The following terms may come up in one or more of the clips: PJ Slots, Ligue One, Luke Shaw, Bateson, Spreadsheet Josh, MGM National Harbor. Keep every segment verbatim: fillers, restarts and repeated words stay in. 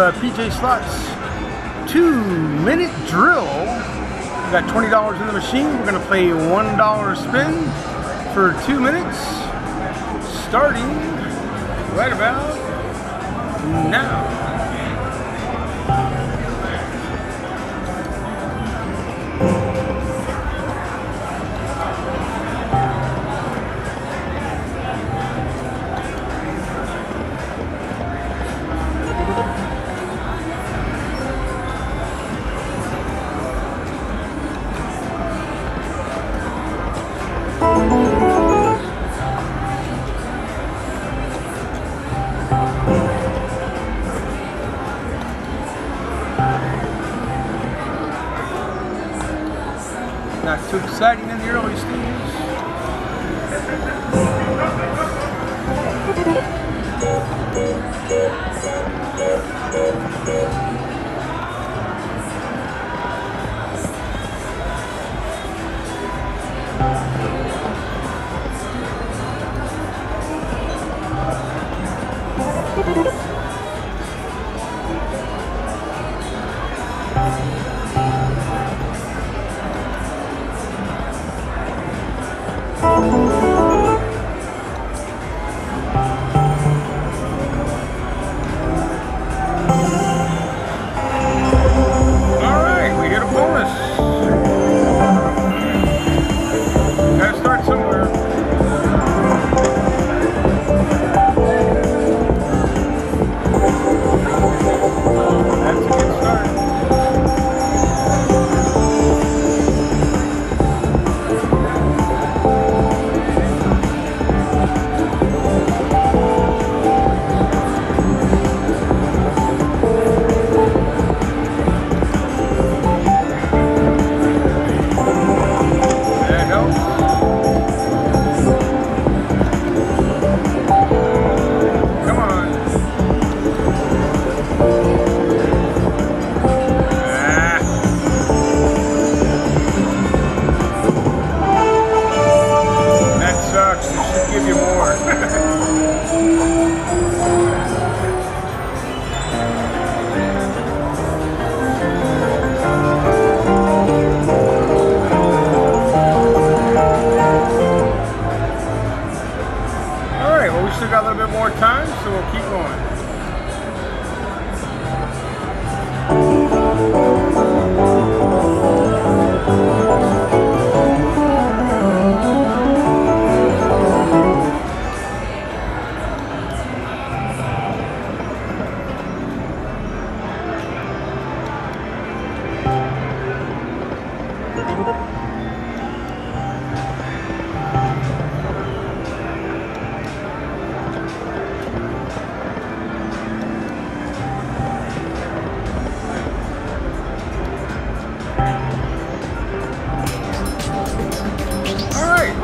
uh, P J Slots two-minute drill. We got twenty dollars in the machine. We're going to play one dollar spin for two minutes, starting right about now. Not too exciting in the early stages. Still got a little bit more time, so we'll keep going.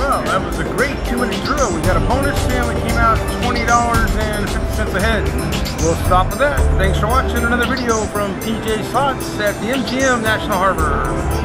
That was a great two-minute drill. We got a bonus spin. We came out twenty dollars and fifty cents ahead. We'll stop with that. Thanks for watching another video from P J Slots at the M G M National Harbor.